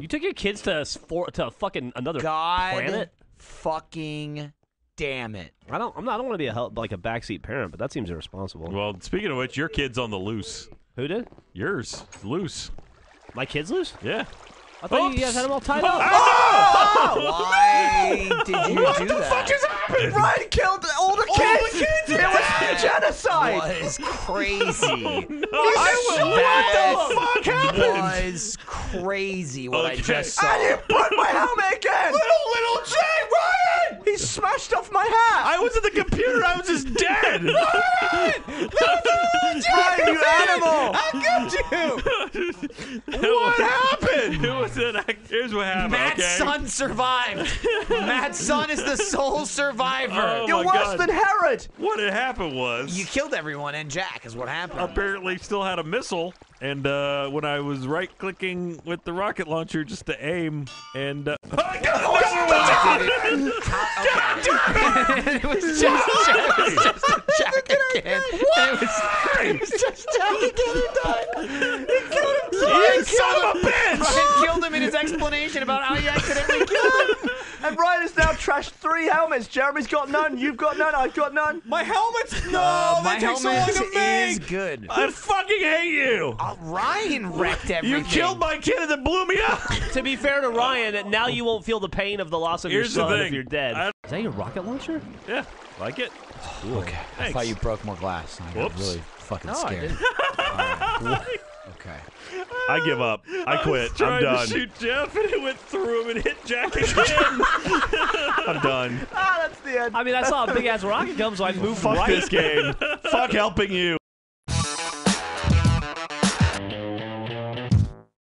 You took your kids to fucking another planet? Fucking damn it! I don't want to be like a backseat parent, but that seems irresponsible. Well, speaking of which, your kid's on the loose. Who did? Yours loose. My kid's loose? Yeah. I thought you guys had them all tied up. Oh! Why did you do that? What the fuck just happened? Ryan killed all the kids. It was genocide. That was crazy. Oh, no. What the fuck happened? It was crazy what I just saw. I didn't put my helmet again. Little J, Ryan! He smashed off my hat. I was at the computer. I was just dead. Ryan! Little J! Ryan, you animal! I got you. What happened? Here's what happened. Matt's son survived. Matt's son is the sole survivor. Oh, you're worse than Herod. What had happened was you killed everyone, and Jack is what happened. Apparently, still had a missile, and when I was right-clicking with the rocket launcher just to aim, and it was Jack again. It was just Jack again who died. He killed him. You son of a bitch! Ryan killed him in his explanation about how you accidentally killed him. And Ryan has now trashed 3 helmets. Jeremy's got none. You've got none. I've got none. My helmet's my helmet so long to make. Is good. I fucking hate you. Ryan wrecked everything. You killed my kid and then blew me up. To be fair to Ryan, now you won't feel the pain of the loss of your son if you're dead. Is that your rocket launcher? Yeah, like it. Cool. Okay. Thanks. I thought you broke more glass. I got really fucking scared. Okay. I give up. I quit. I'm done. I shoot Jeff and it went through him and hit Jack again. I'm done. Ah, that's the end. I mean, I saw a big ass rocket come, so I moved. Fuck this game. Fuck helping you.